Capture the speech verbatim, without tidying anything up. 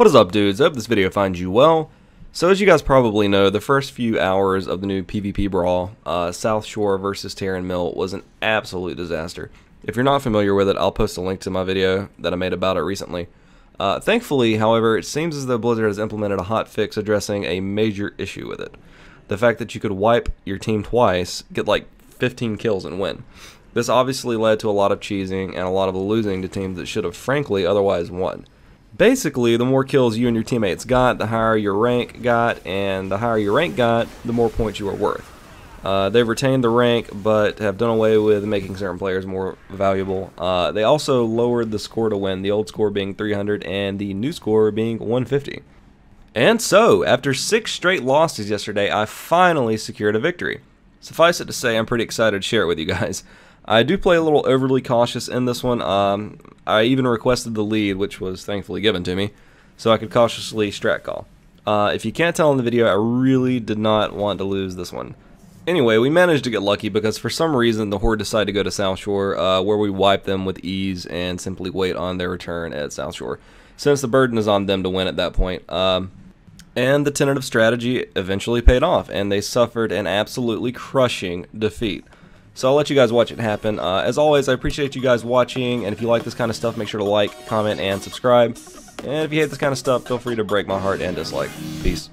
What is up, dudes? I hope this video finds you well. So as you guys probably know, the first few hours of the new PvP brawl, uh, South Shore versus Tarren Mill, was an absolute disaster. If you're not familiar with it, I'll post a link to my video that I made about it recently. Uh, thankfully, however, it seems as though Blizzard has implemented a hotfix addressing a major issue with it. The fact that you could wipe your team twice, get like fifteen kills and win. This obviously led to a lot of cheesing and a lot of losing to teams that should have frankly otherwise won. Basically, the more kills you and your teammates got, the higher your rank got, and the higher your rank got, the more points you are worth. Uh, they've retained the rank, but have done away with making certain players more valuable. Uh, they also lowered the score to win, the old score being three hundred and the new score being one fifty. And so, after six straight losses yesterday, I finally secured a victory. Suffice it to say, I'm pretty excited to share it with you guys. I do play a little overly cautious in this one. Um, I even requested the lead, which was thankfully given to me, so I could cautiously strat call. Uh, if you can't tell in the video, I really did not want to lose this one. Anyway, we managed to get lucky because for some reason the Horde decided to go to South Shore, uh, where we wipe them with ease and simply wait on their return at South Shore, since the burden is on them to win at that point. Um, and the tentative strategy eventually paid off, and they suffered an absolutely crushing defeat. So I'll let you guys watch it happen. Uh, as always, I appreciate you guys watching, and if you like this kind of stuff, make sure to like, comment, and subscribe. And if you hate this kind of stuff, feel free to break my heart and dislike. Peace.